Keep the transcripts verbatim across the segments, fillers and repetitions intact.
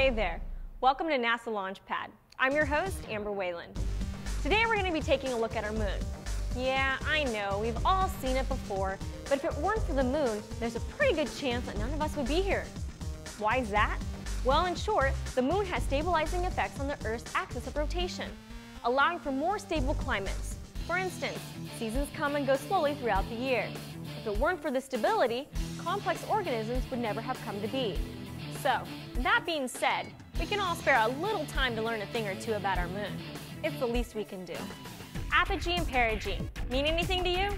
Hey there, welcome to NASA Launchpad. I'm your host, Amber Whalen. Today we're going to be taking a look at our moon. Yeah, I know, we've all seen it before, but if it weren't for the moon, there's a pretty good chance that none of us would be here. Why is that? Well, in short, the moon has stabilizing effects on the Earth's axis of rotation, allowing for more stable climates. For instance, seasons come and go slowly throughout the year. If it weren't for this stability, complex organisms would never have come to be. So, that being said, we can all spare a little time to learn a thing or two about our moon. It's the least we can do. Apogee and perigee mean anything to you?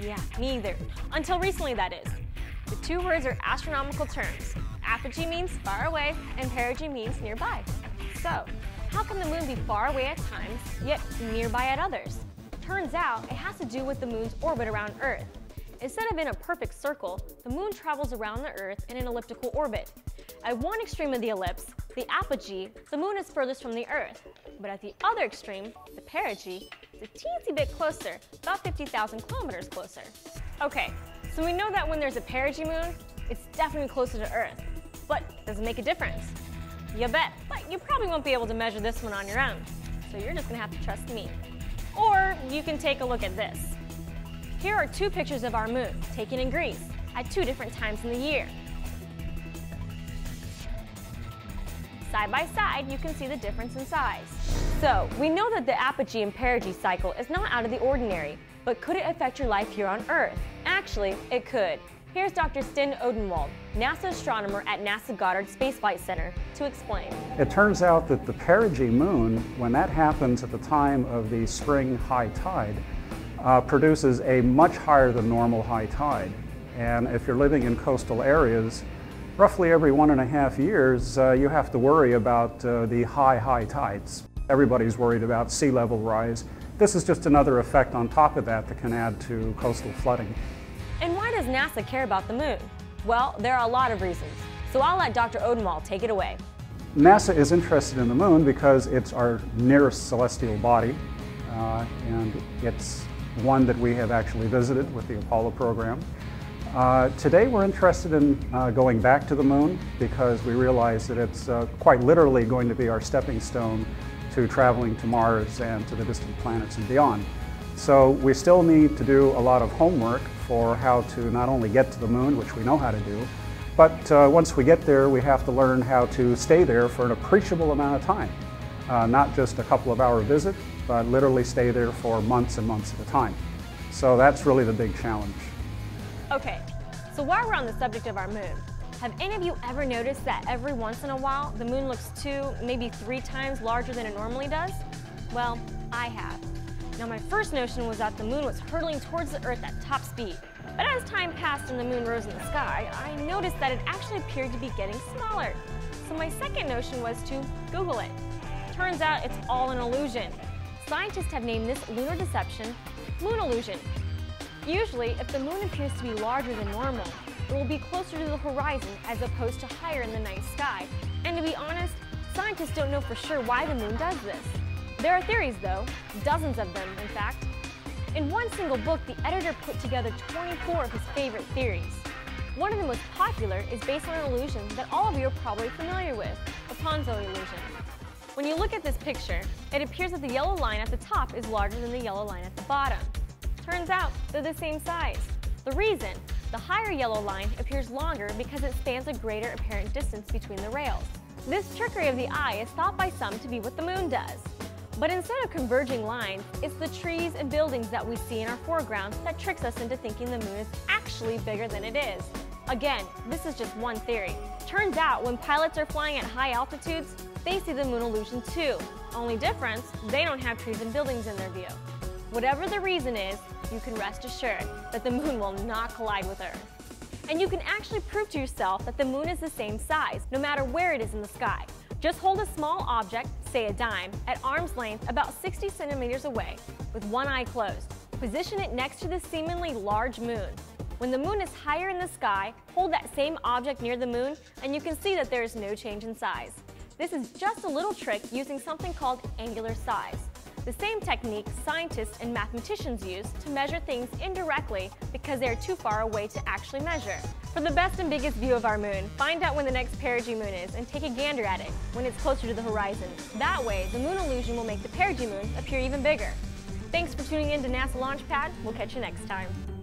Yeah, me either. Until recently, that is. The two words are astronomical terms. Apogee means far away, and perigee means nearby. So, how can the moon be far away at times, yet nearby at others? Turns out, it has to do with the moon's orbit around Earth. Instead of in a perfect circle, the moon travels around the Earth in an elliptical orbit. At one extreme of the ellipse, the apogee, the moon is furthest from the Earth. But at the other extreme, the perigee, it's a teensy bit closer, about fifty thousand kilometers closer. Okay, so we know that when there's a perigee moon, it's definitely closer to Earth. But does it make a difference? You bet, but you probably won't be able to measure this one on your own. So you're just gonna have to trust me. Or you can take a look at this. Here are two pictures of our moon, taken in Greece, at two different times in the year. Side by side, you can see the difference in size. So, we know that the apogee and perigee cycle is not out of the ordinary, but could it affect your life here on Earth? Actually, it could. Here's Doctor Sten Odenwald, NASA astronomer at NASA Goddard Space Flight Center, to explain. It turns out that the perigee moon, when that happens at the time of the spring high tide, uh, produces a much higher than normal high tide. And if you're living in coastal areas, roughly every one and a half years, uh, you have to worry about uh, the high, high tides. Everybody's worried about sea level rise. This is just another effect on top of that that can add to coastal flooding. And why does NASA care about the moon? Well, there are a lot of reasons, so I'll let Doctor Odenwald take it away. NASA is interested in the moon because it's our nearest celestial body, uh, and it's one that we have actually visited with the Apollo program. Uh, today we're interested in uh, going back to the moon because we realize that it's uh, quite literally going to be our stepping stone to traveling to Mars and to the distant planets and beyond. So we still need to do a lot of homework for how to not only get to the moon, which we know how to do, but uh, once we get there we have to learn how to stay there for an appreciable amount of time. Uh, not just a couple of hour visit, but literally stay there for months and months at a time. So that's really the big challenge. Okay, so while we're on the subject of our moon, have any of you ever noticed that every once in a while the moon looks two, maybe three times larger than it normally does? Well, I have. Now my first notion was that the moon was hurtling towards the Earth at top speed, but as time passed and the moon rose in the sky, I noticed that it actually appeared to be getting smaller. So my second notion was to Google it. Turns out it's all an illusion. Scientists have named this lunar deception moon illusion. Usually, if the moon appears to be larger than normal, it will be closer to the horizon as opposed to higher in the night sky. And to be honest, scientists don't know for sure why the moon does this. There are theories though, dozens of them in fact. In one single book, the editor put together twenty-four of his favorite theories. One of the most popular is based on an illusion that all of you are probably familiar with, the Ponzo illusion. When you look at this picture, it appears that the yellow line at the top is larger than the yellow line at the bottom. Turns out, they're the same size. The reason? The higher yellow line appears longer because it spans a greater apparent distance between the rails. This trickery of the eye is thought by some to be what the moon does. But instead of converging lines, it's the trees and buildings that we see in our foreground that tricks us into thinking the moon is actually bigger than it is. Again, this is just one theory. Turns out, when pilots are flying at high altitudes, they see the moon illusion too. Only difference, they don't have trees and buildings in their view. Whatever the reason is, you can rest assured that the moon will not collide with Earth. And you can actually prove to yourself that the moon is the same size, no matter where it is in the sky. Just hold a small object, say a dime, at arm's length about sixty centimeters away, with one eye closed. Position it next to the seemingly large moon. When the moon is higher in the sky, hold that same object near the moon, and you can see that there is no change in size. This is just a little trick using something called angular size. the same technique scientists and mathematicians use to measure things indirectly because they are too far away to actually measure. For the best and biggest view of our moon, find out when the next perigee moon is and take a gander at it when it's closer to the horizon. That way, the moon illusion will make the perigee moons appear even bigger. Thanks for tuning in to NASA Launchpad. We'll catch you next time.